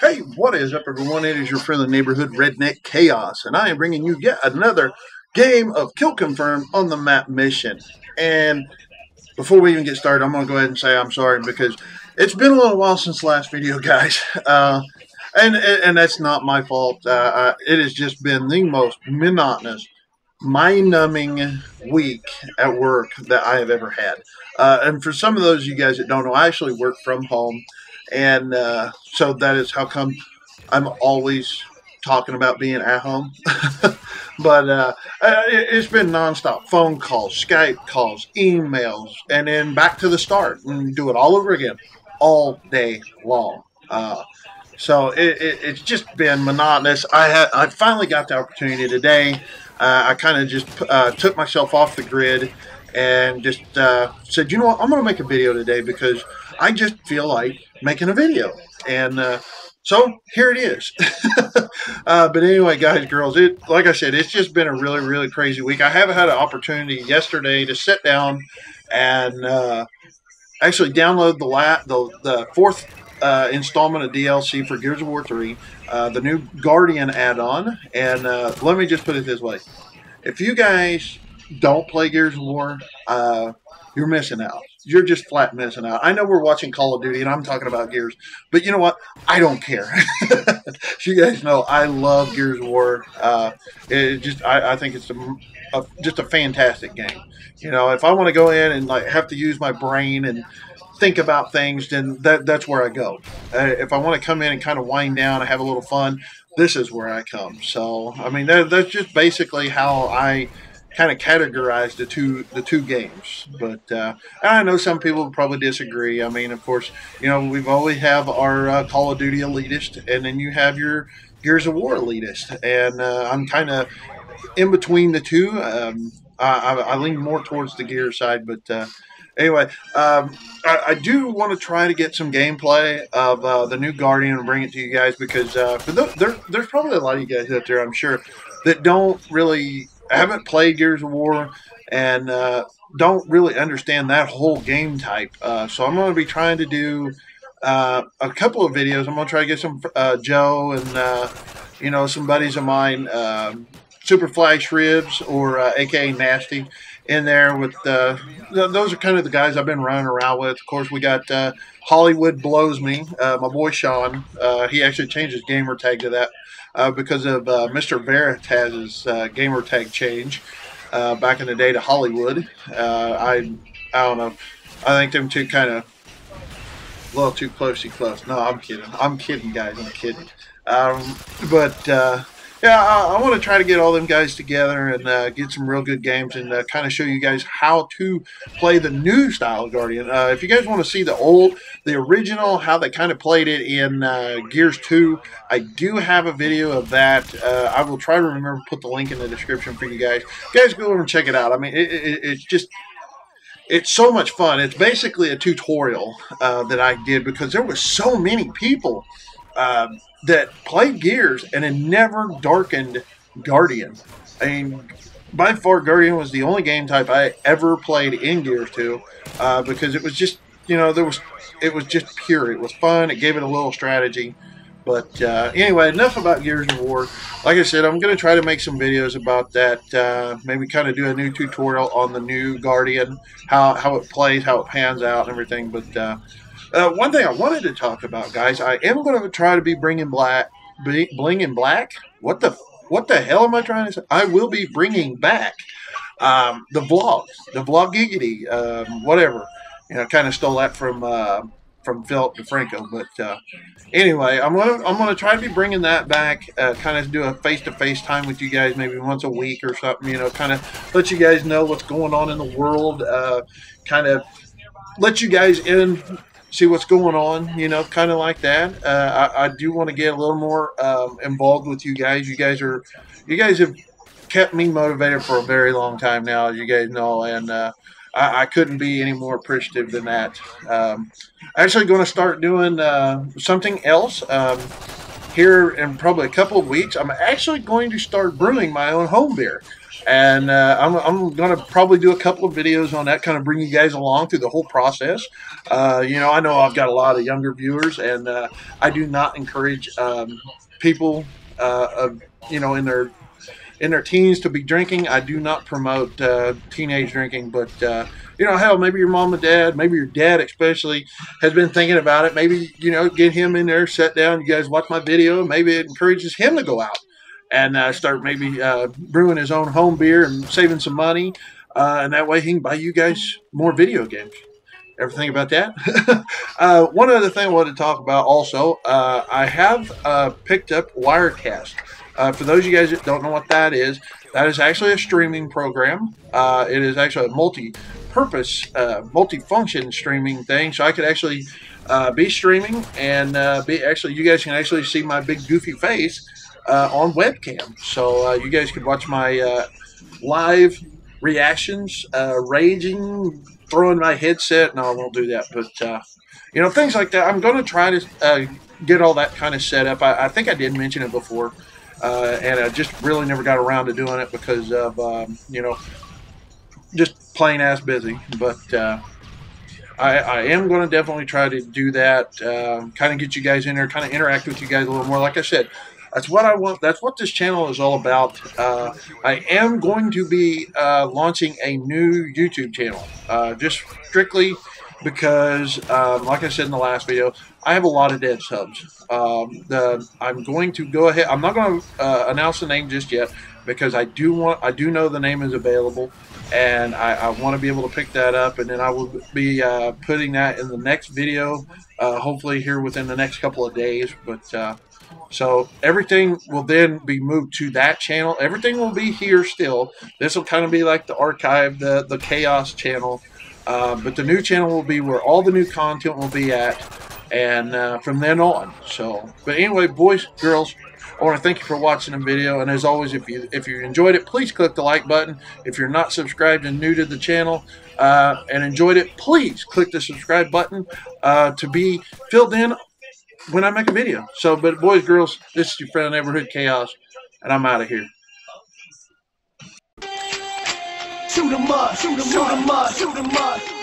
Hey, what is up, everyone? It is your friendly neighborhood Redneck Chaos, and I am bringing you yet another game of Kill Confirmed on the map mission. And before we even get started, I'm going to go ahead and say I'm sorry because it's been a little while since the last video, guys. And that's not my fault. It has just been the most monotonous, mind-numbing week at work that I have ever had. And for some of those of you guys that don't know, I actually work from home. And so that is how come I'm always talking about being at home. But it's been nonstop phone calls, Skype calls, emails, and then back to the start and do it all over again all day long. So it's just been monotonous. I finally got the opportunity today. I kind of just took myself off the grid and just said, you know what, I'm going to make a video today because I just feel like making a video. And so here it is. But anyway, guys, girls, like I said, it's just been a really, really crazy week. I haven't had an opportunity yesterday to sit down and actually download the fourth installment of DLC for Gears of War 3, the new Guardian add-on. And let me just put it this way. If you guys don't play Gears of War, you're missing out. You're just flat missing out. I know we're watching Call of Duty and I'm talking about Gears, but you know what? I don't care. You guys know I love Gears of War. I think it's just a fantastic game. You know, if I want to go in and like have to use my brain and think about things, then that's where I go. If I want to come in and kind of wind down and have a little fun, this is where I come. So, I mean, that's just basically how I kind of categorize the two games. But I know some people probably disagree. I mean, of course, you know, we've always have our Call of Duty elitist, and then you have your Gears of War elitist, and I'm kind of in between the two. I lean more towards the gear side, but anyway, I do want to try to get some gameplay of the new Guardian and bring it to you guys, because there's probably a lot of you guys out there, I'm sure, that don't really haven't played Gears of War and don't really understand that whole game type. So I'm going to be trying to do a couple of videos. I'm going to try to get some Joe and, you know, some buddies of mine, Super Flag Shribs or aka Nasty, in there with those are kind of the guys I've been running around with. Of course, we got Hollywood Blows Me, my boy Sean. He actually changed his gamer tag to that because of Mr. Barrett has his gamer tag change back in the day to Hollywood. I don't know. I think them two kind of a little too close. No, I'm kidding. I'm kidding, guys. I'm kidding. But yeah, I want to try to get all them guys together and get some real good games and kind of show you guys how to play the new style of Guardian. If you guys want to see the original, how they kind of played it in Gears 2, I do have a video of that. I will try to remember to put the link in the description for you guys. Go over and check it out. I mean, it's just, it's so much fun. It's basically a tutorial that I did because there was so many people that played Gears and it never darkened Guardian. I mean, by far, Guardian was the only game type I ever played in Gears 2 because it was just, you know, it was just pure. It was fun. It gave it a little strategy. But anyway, enough about Gears of War. Like I said, I'm going to try to make some videos about that. Maybe kind of do a new tutorial on the new Guardian, how it plays, how it pans out and everything. But one thing I wanted to talk about, guys, I am going to try to be bringing black, blinging black. What the hell am I trying to say? I will be bringing back the vloggiggity, whatever. You know, kind of stole that from Philip DeFranco. But anyway, I'm gonna try to be bringing that back. Kind of do a face-to-face time with you guys, maybe once a week or something. You know, kind of let you guys know what's going on in the world. Kind of let you guys in. See what's going on, you know, kind of like that. I do want to get a little more involved with you guys. You guys have kept me motivated for a very long time now, as you guys know, and I couldn't be any more appreciative than that. Actually going to start doing something else here in probably a couple of weeks. I'm actually going to start brewing my own home beer. And I'm going to probably do a couple of videos on that, kind of bring you guys along through the whole process. You know, I know I've got a lot of younger viewers, and I do not encourage people, you know, in their teens to be drinking. I do not promote teenage drinking, but you know, hell, maybe your mom and dad, maybe your dad especially has been thinking about it. Maybe, you know, get him in there, sit down, you guys watch my video, maybe it encourages him to go out and start maybe brewing his own home beer and saving some money, and that way he can buy you guys more video games. Everything about that. One other thing I wanted to talk about also, I have picked up Wirecast. For those of you guys that don't know what that is actually a streaming program. It is actually a multi-purpose, multi-function streaming thing. So I could actually be streaming and be actually, you guys can actually see my big goofy face on webcam. So you guys could watch my live reactions, raging, throwing my headset. No, I won't do that. But, you know, things like that. I'm going to try to get all that kind of set up. I think I did mention it before. And I just really never got around to doing it because of, you know, just plain ass busy. But I am going to definitely try to do that, kind of get you guys in there, kind of interact with you guys a little more. Like I said, that's what I want. That's what this channel is all about. I am going to be launching a new YouTube channel, just strictly because, like I said in the last video, I have a lot of dead subs. I'm going to go ahead. I'm not going to announce the name just yet because I do know the name is available, and I want to be able to pick that up, and then I will be putting that in the next video, hopefully here within the next couple of days. But so everything will then be moved to that channel. Everything will be here still. This will kind of be like the archive, the Chaos channel. But the new channel will be where all the new content will be at, and from then on. So, but anyway, boys, girls, I want to thank you for watching the video. And as always, if you enjoyed it, please click the like button. If you're not subscribed and new to the channel and enjoyed it, please click the subscribe button to be filled in when I make a video. So, but boys, girls, this is your friend Neighborhood Chaos, and I'm out of here. Shoot 'em up, shoot 'em up, shoot 'em up.